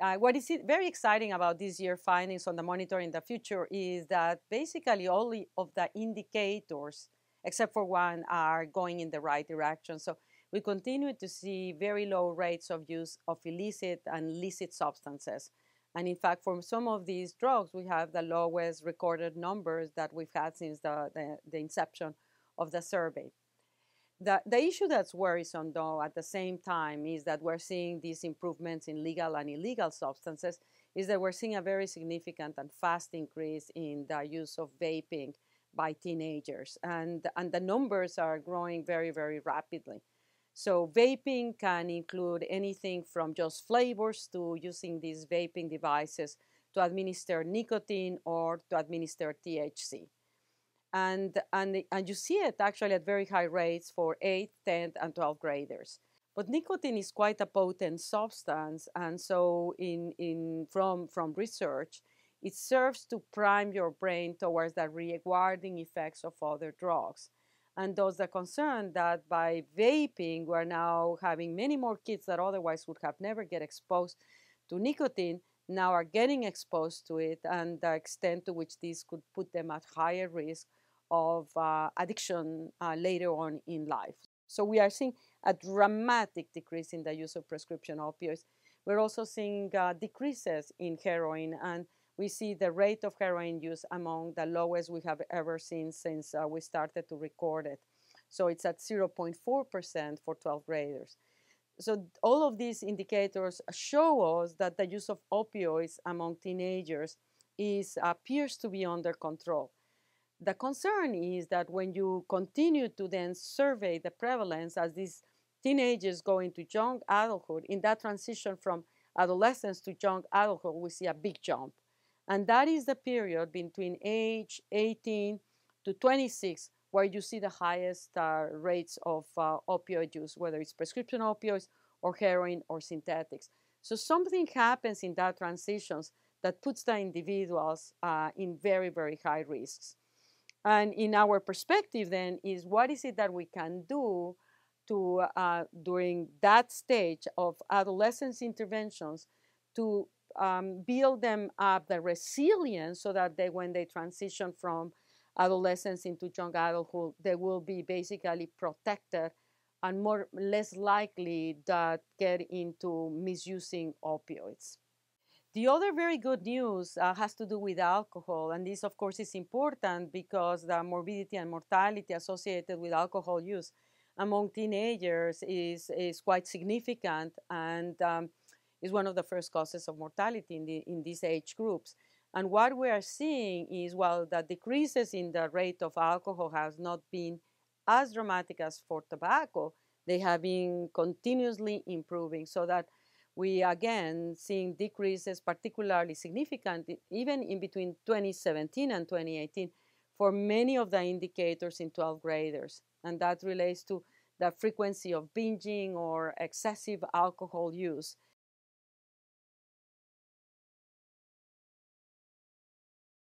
What is very exciting about this year's findings on the Monitoring the Future is that basically all of the indicators, except for one, are going in the right direction. So we continue to see very low rates of use of illicit and licit substances. And in fact, for some of these drugs, we have the lowest recorded numbers that we've had since the inception of the survey. The issue that's worrisome, though, at the same time, is that we're seeing these improvements in legal and illegal substances, is that we're seeing a very significant and fast increase in the use of vaping by teenagers. And the numbers are growing very, very rapidly. So vaping can include anything from just flavors to using these vaping devices to administer nicotine or to administer THC. And you see it actually at very high rates for 8th, 10th, and 12th graders. But nicotine is quite a potent substance, and so from research, it serves to prime your brain towards the rewarding effects of other drugs. And thus the concern that by vaping, we're now having many more kids that otherwise would have never get exposed to nicotine, now are getting exposed to it, and the extent to which this could put them at higher risk of addiction later on in life. So we are seeing a dramatic decrease in the use of prescription opioids. We're also seeing decreases in heroin, and we see the rate of heroin use among the lowest we have ever seen since we started to record it. So it's at 0.4% for 12th graders. So all of these indicators show us that the use of opioids among teenagers appears to be under control. The concern is that when you continue to then survey the prevalence as these teenagers go into young adulthood, in that transition from adolescence to young adulthood, we see a big jump. And that is the period between age 18 to 26 where you see the highest rates of opioid use, whether it's prescription opioids or heroin or synthetics. So something happens in that transitions that puts the individuals in very, very high risks. And in our perspective then is what is it that we can do to, during that stage of adolescence interventions to build them up the resilience so that they, when they transition from adolescence into young adulthood, they will be basically protected and less likely that get into misusing opioids. The other very good news has to do with alcohol, and this of course is important because the morbidity and mortality associated with alcohol use among teenagers is quite significant, and is one of the first causes of mortality in these age groups. And what we are seeing is, while the decreases in the rate of alcohol has not been as dramatic as for tobacco, they have been continuously improving, so that we again seeing decreases particularly significant even in between 2017 and 2018 for many of the indicators in 12th graders. And that relates to the frequency of binging or excessive alcohol use.